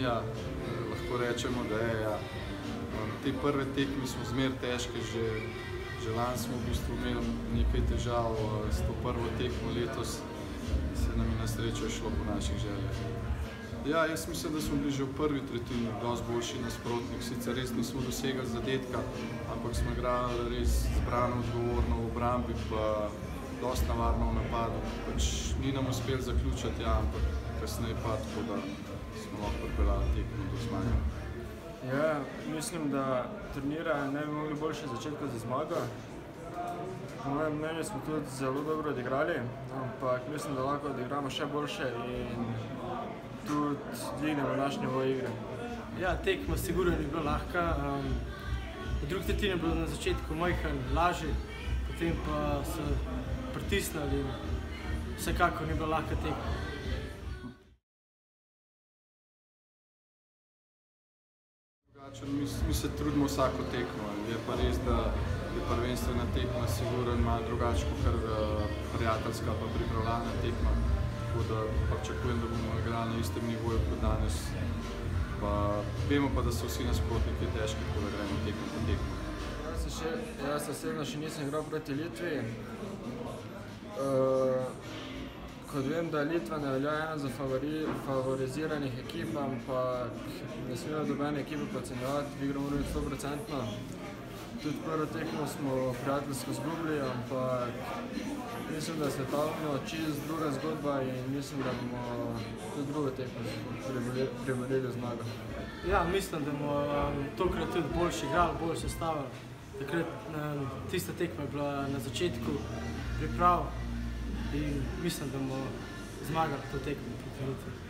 ekonomija, lahko rečemo, da je, ja. Te prve tekme smo zmer težke, že lani smo v bistvu imeli nekaj težav s to prvo tekmo, letos se nam je na srečo šlo po naših željah. Ja, jaz mislim, da smo bili že v prvi tretjini dosti boljši nasprotnik, sicer res nismo dosegali zadetka, ampak smo igrali res zbrano, odgovorno v obrambi, pa dosti navarno v napadu. Pač ni nam uspelo zaključiti, ja, ampak kasneje pa tako, da smo lahko pripeljali tekmo do zmage. Ja, mislim, da turnira ne bi mogli boljše začetka za zmago. Po mojem mnenju smo tudi zelo dobro odigrali, ampak mislim, da lahko odigramo še boljše in tudi dvignemo naš nivo igre. Ja, tekma sigurno ni bila lahka. V drugi tretjini je bilo na začetku majhen lažje, potem pa se pritisnili in vsekakor ni bila lahka tekma. Mi se trudimo vsako tekmo, je pa res, da je prvenstvena tekma sigurno malo drugače kot prijateljska pa pripravljalna tekma, tako da pričakujem, da bomo igrali na istem nivoju kot danes. Vemo pa, da so vsi nasprotniki težki, ko igramo tekmo po tekmo. Jaz osebno še nisem igral proti Litvi. Kot vem, da Litva ne velja ena za favoriziranih ekip, ampak ne smemo dobene ekipe podcenjevati, igro moramo biti 100%. Tudi prvo tekmo smo prijateljsko izgubili, ampak mislim, da je svetovno čist druga zgodba in mislim, da bomo tudi drugo tekmo preboleli zmago. Ja, mislim, da bomo tokrat tudi boljši igrali, boljši sestavili. Takrat tista tekma je bila na začetku priprav. In mislim, da bomo zmagali to tekmo proti Litvi.